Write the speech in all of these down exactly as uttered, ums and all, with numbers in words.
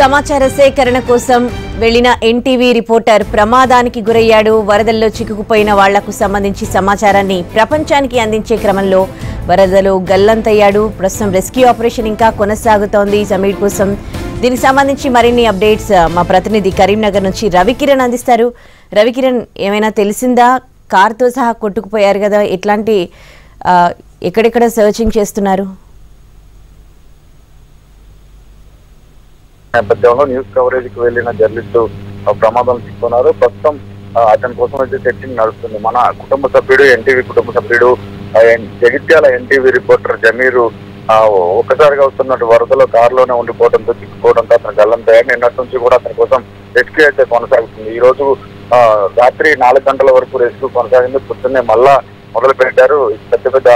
సమాచార సేకరణ కోసం వెళ్ళిన ఎన్టీవీ రిపోర్టర్ ప్రమాదానికి గురయ్యాడు. వరదల్లో చిక్కుకుపోయిన వాళ్లకు సంబంధించి సమాచారాన్ని ప్రపంచానికి అందించే క్రమంలో వరదలు గల్లంతయ్యాడు. ప్రస్తుతం రెస్క్యూ ఆపరేషన్ ఇంకా కొనసాగుతోంది. సమీర్ కోసం దీనికి సంబంధించి మరిన్ని అప్డేట్స్ మా ప్రతినిధి కరీంనగర్ నుంచి రవికిరణ్ అందిస్తారు. రవికిరణ్, ఏమైనా తెలిసిందా? కార్తో సహా కొట్టుకుపోయారు కదా, ఇట్లాంటి ఎక్కడెక్కడ సర్చింగ్ చేస్తున్నారు? నేపథ్యంలో న్యూస్ కవరేజ్ కి వెళ్లిన జర్నలిస్టు ప్రమాదం తీసుకున్నారు. ప్రస్తుతం అతని కోసం అయితే సెర్చింగ్ నడుస్తుంది. మన కుటుంబ సభ్యుడు, ఎన్టీవీ కుటుంబ సభ్యుడు, జగిత్యాల ఎన్టీవీ రిపోర్టర్ జమీరు ఒక్కసారిగా వస్తున్నట్టు వరదలో కారులోనే ఉండిపోవడంతో చిక్కుకోవడంతో అతను గల్లంతయ్యాడు. నిన్నటి నుంచి కూడా అతని కోసం రెస్క్యూ అయితే కొనసాగుతుంది. ఈ రోజు రాత్రి నాలుగు గంటల వరకు రెస్క్యూ కొనసాగింది. పొద్దున్నే మళ్ళా మొదలు పెట్టారు. పెద్ద పెద్ద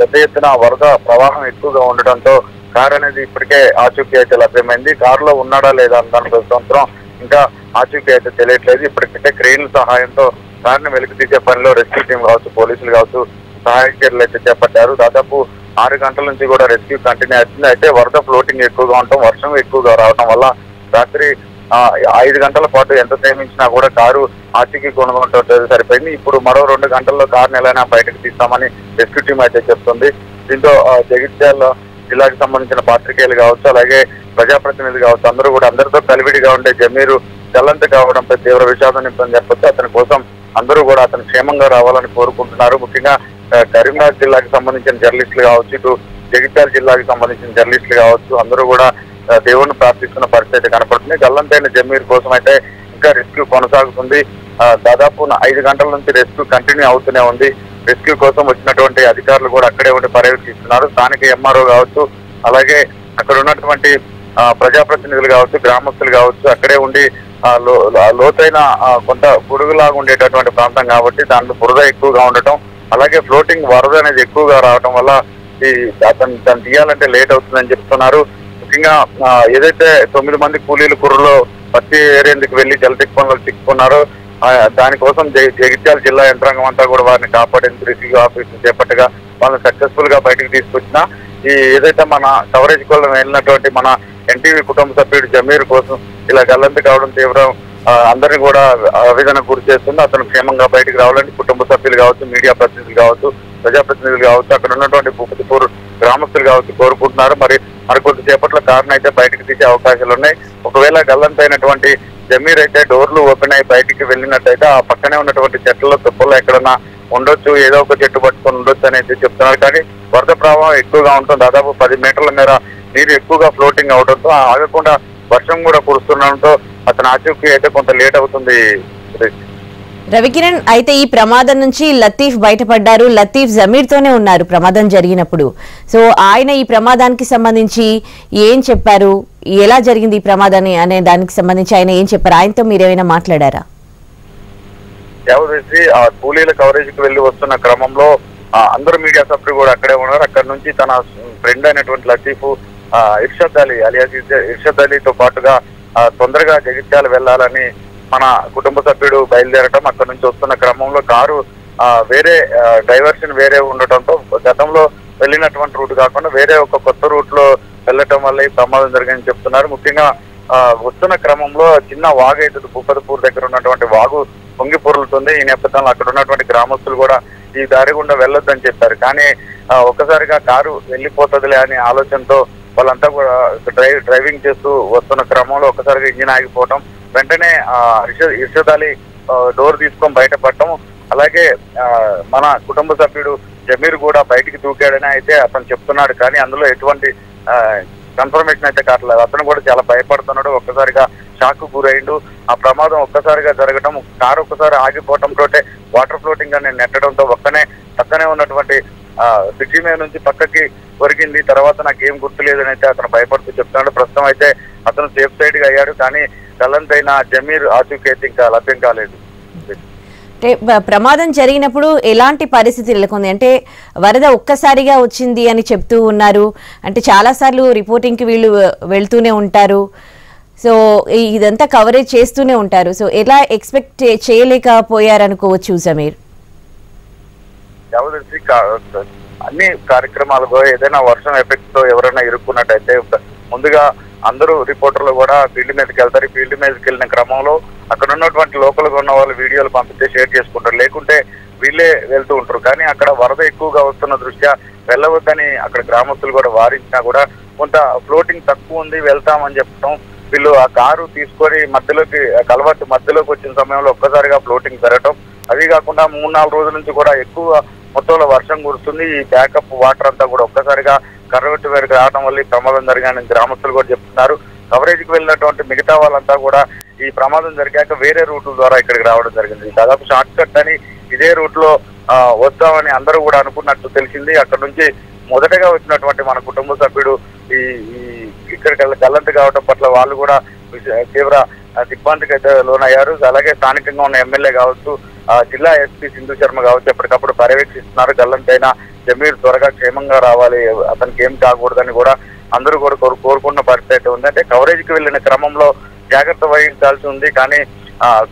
పెద్ద ఎత్తున వరద ప్రవాహం ఎక్కువగా ఉండటంతో కారు అనేది ఇప్పటికే ఆచూకీ అయితే లభ్యమైంది. కారులో ఉన్నాడా లేదా దానిపై సంవత్సరం ఇంకా ఆచూకీ అయితే తెలియట్లేదు. ఇప్పటికంటే క్రెయిన్ల సహాయంతో కారుని వెలికి తీసే పనిలో రెస్క్యూ టీం కావచ్చు, పోలీసులు కావచ్చు సహాయ చర్యలు అయితే చేపట్టారు. దాదాపు ఆరు గంటల నుంచి కూడా రెస్క్యూ కంటిన్యూ అవుతుంది. అయితే వరద ఫ్లోటింగ్ ఎక్కువగా ఉండటం, వర్షం ఎక్కువగా రావడం వల్ల రాత్రి ఐదు గంటల పాటు ఎంత సేమించినా కూడా కారు ఆచూకీ కొనుగొనడం సరిపోయింది. ఇప్పుడు మరో రెండు గంటల్లో కారుని ఎలాగైనా బయటకు తీస్తామని రెస్క్యూ టీం అయితే చెప్తుంది. దీంతో జగిత్యాల జిల్లాకు సంబంధించిన పాత్రికేయులు కావచ్చు, అలాగే ప్రజాప్రతినిధులు కావచ్చు, అందరూ కూడా అందరితో కలివిడిగా ఉండే జమీరు గల్లంత కావడంపై తీవ్ర విషాదం నింపని చెప్పొచ్చు. అతని కోసం అందరూ కూడా అతను క్షేమంగా రావాలని కోరుకుంటున్నారు. ముఖ్యంగా కరీంనగర్ జిల్లాకు సంబంధించిన జర్నలిస్టులు కావచ్చు, ఇటు జగిత్యాల జిల్లాకు సంబంధించిన జర్నలిస్టులు కావచ్చు, అందరూ కూడా దేవుణ్ణి ప్రార్థిస్తున్న పరిస్థితి కనపడుతుంది. గల్లంతైన జమీరు కోసం అయితే ఇంకా రెస్క్యూ కొనసాగుతుంది. దాదాపు ఐదు గంటల నుంచి రెస్క్యూ కంటిన్యూ అవుతూనే ఉంది. రెస్క్యూ కోసం వచ్చినటువంటి అధికారులు కూడా అక్కడే ఉండి పర్యవేక్షిస్తున్నారు. స్థానిక ఎంఆర్ఓ కావచ్చు, అలాగే అక్కడ ఉన్నటువంటి ప్రజాప్రతినిధులు కావచ్చు, గ్రామస్తులు కావచ్చు, అక్కడే ఉండి లోతైన కొంత గుడుగులాగా ఉండేటటువంటి ప్రాంతం కాబట్టి దాంట్లో బురద ఎక్కువగా ఉండటం, అలాగే ఫ్లోటింగ్ వరద అనేది ఎక్కువగా రావడం వల్ల ఈ అతను దాన్ని తీయాలంటే లేట్ అవుతుందని చెప్తున్నారు. ముఖ్యంగా ఏదైతే తొమ్మిది మంది కూలీలు కుర్రలో పత్తి ఏరేందుకు వెళ్లి జలతిక్ పనులు చిక్కుకున్నారో దానికోసం జగిత్యాల జిల్లా యంత్రాంగం అంతా కూడా వారిని కాపాడేందుకు రెస్క్యూ ఆపరేషన్ చేపట్టగా వాళ్ళని సక్సెస్ఫుల్ గా బయటకు తీసుకొచ్చిన ఈ ఏదైతే మన కవరేజ్ కోసం వెళ్ళినటువంటి మన ఎన్టీవీ కుటుంబ సభ్యుడు జమీర్ కోసం ఇలా గల్లంతు కావడం తీవ్రం అందరినీ కూడా ఆవేదన గురి చేస్తుంది. అతను క్షేమంగా బయటకు రావాలని కుటుంబ సభ్యులు కావచ్చు, మీడియా ప్రతినిధులు కావచ్చు, ప్రజాప్రతినిధులు కావచ్చు, అక్కడ ఉన్నటువంటి భూపతిపూర్ గ్రామస్తులు కావచ్చు కోరుకుంటున్నారు. మరి మరికొద్ది సేపట్లో కారును అయితే బయటకు తీసే అవకాశాలు ఉన్నాయి. ఒకవేళ గల్లంత అయినటువంటి జమీర్ అయితే డోర్లు ఓపెన్ అయ్యి బయటికి వెళ్ళినట్టయితే ఆ పక్కనే ఉన్నటువంటి చెట్లలో తుప్పల్లో ఎక్కడన్నా ఉండొచ్చు, ఏదో ఒక చెట్టు పట్టుకొని ఉండొచ్చు అనేది చెప్తున్నారు. కానీ వరద ప్రవాహం ఎక్కువగా ఉంటుంది. దాదాపు పది మీటర్ల మేర నీరు ఎక్కువగా ఫ్లోటింగ్ అవడంతో ఆగకుండా వర్షం కూడా కురుస్తుండటంతో అతను ఆచూకీ అయితే కొంత లేట్ అవుతుంది. రవికిరణ్, అయితే ఈ ప్రమాదం నుంచి లతీఫ్ బయటపడ్డారు. లతీఫ్ జమీర్తోనే ఉన్నారు ప్రమాదం జరిగినప్పుడు. సో ఆయన ఈ ప్రమాదానికి సంబంధించి ఏం చెప్పారు, ఎలా జరిగింది ఈ ప్రమాదాన్ని అనే దానికి సంబంధించి ఆయన ఏం చెప్పారు, ఆయనతో మీరు ఏమైనా మాట్లాడారా? యావరేసి ఆ కూలీల కవరేజ్ కి వెళ్ళి వస్తున్న క్రమంలో అందరు మీడియా సభ్యులు కూడా అక్కడే ఉన్నారు. అక్కడ నుంచి తన ఫ్రెండ్ అయినటువంటి లతీఫ్ ఇర్షద్ అలీ అలియాస్ ఇర్షద్ అలీతో పాటుగా తొందరగా జగిత్యాల వెళ్లాలని మన కుటుంబ సభ్యుడు బయలుదేరటం, అక్కడ నుంచి వస్తున్న క్రమంలో కారు వేరే డైవర్షన్ వేరే ఉండటంతో గతంలో వెళ్ళినటువంటి రూట్ కాకుండా వేరే ఒక కొత్త రూట్ లో వెళ్ళటం వల్ల ఈ ప్రమాదం జరిగిందని చెప్తున్నారు. ముఖ్యంగా వస్తున్న క్రమంలో చిన్న వాగు అయితే భూపతిపూర్ దగ్గర ఉన్నటువంటి వాగు పొంగి పొరులుతుంది. ఈ నేపథ్యంలో అక్కడ ఉన్నటువంటి గ్రామస్తులు కూడా ఈ దారి గుండా వెళ్ళొద్దని చెప్పారు. కానీ ఒక్కసారిగా కారు వెళ్ళిపోతుందిలే అనే ఆలోచనతో వాళ్ళంతా కూడా డ్రైవ్ డ్రైవింగ్ చేస్తూ వస్తున్న క్రమంలో ఒకసారిగా ఇంజిన్ ఆగిపోవటం, వెంటనే ఇర్షద్ అలీ డోర్ తీసుకొని బయటపడటం, అలాగే మన కుటుంబ సభ్యుడు జమీర్ కూడా బయటికి దూకాడని అయితే అతను చెప్తున్నాడు. కానీ అందులో ఎటువంటి కన్ఫర్మేషన్ అయితే కావట్లేదు. అతను కూడా చాలా భయపడుతున్నాడు. ఒక్కసారిగా షాక్ గురైండు. ఆ ప్రమాదం ఒక్కసారిగా జరగడం, కారు ఒక్కసారి ఆగిపోవడంతో వాటర్ ఫ్లోటింగ్ అనేది నెట్టడంతో ఒక్కనే పక్కనే ఉన్నటువంటి బ్రిడ్జి మీద నుంచి పక్కకి కొరికింది. తర్వాత నాకేం గుర్తులేదు అని అయితే అతను భయపడుతూ చెప్తున్నాడు. ప్రస్తుతం అయితే అతను సేఫ్ సైడ్ గా అయ్యాడు. కానీ గల్లంతైన జమీర్ ఆచూకీ అయితే ఇంకా లభ్యం కాలేదు. ప్రమాదం జరిగినప్పుడు ఎలాంటి పరిస్థితి నెలకొంది అంటే వరద ఒక్కసారిగా వచ్చింది అని చెప్తూ ఉన్నారు. అంటే చాలాసార్లు రిపోర్టింగ్కి వీళ్ళు వెళ్తూనే ఉంటారు, సో ఇదంతా కవరేజ్ చేస్తూనే ఉంటారు. సో ఎలా ఎక్స్పెక్ట్ చేయలేకపోయారనుకోవచ్చు సమీర్? అన్ని కార్యక్రమాలతో ఏదైనా వర్షం ఎఫెక్ట్ తో ఎవరైనా ఇరుక్కున్నట్టయితే ముందుగా అందరూ రిపోర్టర్లు కూడా ఫీల్డ్ మీదకి వెళ్తారు. ఫీల్డ్ మీదకి వెళ్ళిన క్రమంలో అక్కడ ఉన్నటువంటి లోకల్గా ఉన్న వాళ్ళు వీడియోలు పంపితే షేర్ చేసుకుంటారు, లేకుంటే వీళ్ళే వెళ్తూ ఉంటారు. కానీ అక్కడ వరద ఎక్కువగా వస్తున్న దృష్ట్యా వెళ్ళవద్దని అక్కడ గ్రామస్తులు కూడా వారించినా కూడా కొంత ఫ్లోటింగ్ తక్కువ ఉంది వెళ్తామని చెప్పడం, వీళ్ళు ఆ కారు తీసుకొని మధ్యలోకి కలవట్టు మధ్యలోకి వచ్చిన సమయంలో ఒక్కసారిగా ఫ్లోటింగ్ జరగటం, అవి కాకుండా మూడు నాలుగు రోజుల నుంచి కూడా ఎక్కువ మొత్తంలో వర్షం కురుస్తుంది. ఈ బ్యాకప్ వాటర్ అంతా కూడా ఒక్కసారిగా కర్రగట్టు మీదకి రావడం వల్ల ప్రమాదం జరిగాయని గ్రామస్తులు కూడా చెప్తున్నారు. కవరేజ్కి వెళ్ళినటువంటి మిగతా వాళ్ళంతా కూడా ఈ ప్రమాదం జరిగాక వేరే రూట్ల ద్వారా ఇక్కడికి రావడం జరిగింది. దాదాపు షార్ట్ కట్ అని ఇదే రూట్ లో ఆ వద్దామని అందరూ కూడా అనుకున్నట్టు తెలిసింది. అక్కడ నుంచి మొదటగా వచ్చినటువంటి మన కుటుంబ సభ్యుడు ఈ ఇక్కడికి గల్లంత కావడం పట్ల వాళ్ళు కూడా తీవ్ర దిగ్భ్రాంతికి అయితే లోనయ్యారు. అలాగే స్థానికంగా ఉన్న ఎమ్మెల్యే కావచ్చు, ఆ జిల్లా ఎస్పీ సింధు శర్మ కావచ్చు, ఎప్పటికప్పుడు పర్యవేక్షిస్తున్నారు. గల్లంతైనా జమీర్ త్వరగా క్షేమంగా రావాలి, అతనికి ఏం కాకూడదని కూడా అందరూ కూడా కోరుకున్న పరిస్థితి అయితే ఉంది. అంటే కవరేజ్కి వెళ్ళిన క్రమంలో జాగ్రత్త వహించాల్సి ఉంది, కానీ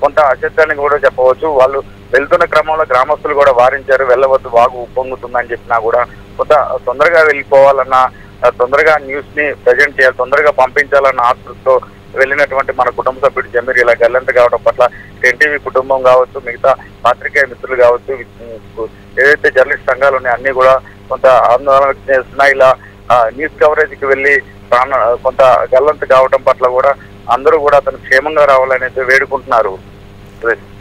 కొంత అశ్రద్ధని కూడా చెప్పవచ్చు. వాళ్ళు వెళ్తున్న క్రమంలో గ్రామస్తులు కూడా వారించారు, వెళ్ళవద్దు వాగు ఉప్పొంగుతుందని చెప్పినా కూడా కొంత తొందరగా వెళ్ళిపోవాలన్న, తొందరగా న్యూస్ ని ప్రజెంట్ చేయాలి, తొందరగా పంపించాలన్న ఆతృతతో వెళ్ళినటువంటి మన కుటుంబ సభ్యుడు జమీర్ ఇలా గల్లంత కావడం పట్ల ఎన్టీవీ కుటుంబం కావచ్చు, మిగతా పాత్రికేయ మిత్రులు కావచ్చు, ఏదైతే జర్నలిస్ట్ సంఘాలు ఉన్నాయో అన్ని కూడా కొంత ఆందోళన వ్యక్తం చేస్తున్నాయి. ఇలా న్యూస్ కవరేజ్కి వెళ్ళి ప్రాణ కొంత గల్లంత కావడం పట్ల కూడా అందరూ కూడా అతను క్షేమంగా రావాలనేది వేడుకుంటున్నారు.